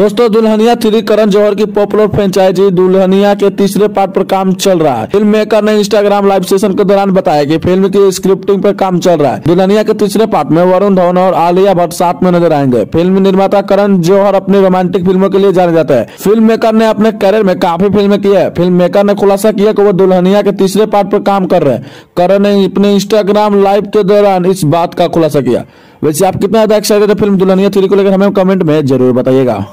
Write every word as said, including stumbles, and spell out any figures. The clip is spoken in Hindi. दोस्तों दुल्हनिया थ्री करण जौहर की पॉपुलर फ्रेंचाइजी दुल्हनिया के तीसरे पार्ट पर काम चल रहा है। फिल्म मेकर ने इंस्टाग्राम लाइव सेशन के दौरान बताया कि फिल्म की स्क्रिप्टिंग पर काम चल रहा है। दुल्हनिया के तीसरे पार्ट में वरुण धवन और आलिया भट्ट साथ में नजर आएंगे। फिल्म निर्माता करण जौहर अपनी रोमांटिक फिल्मों के लिए जाने जाते हैं। फिल्म मेकर ने अपने करियर में काफी फिल्में की है। फिल्म मेकर ने खुलासा किया कि वो दुल्हनिया के तीसरे पार्ट पर काम कर रहे हैं। करण ने अपने इंस्टाग्राम लाइव के दौरान इस बात का खुलासा किया। वैसे आप कितना ज्यादा एक्साइटेड है फिल्म दुल्हनिया थ्री को लेकर, हमें कमेंट में जरूर बताइएगा।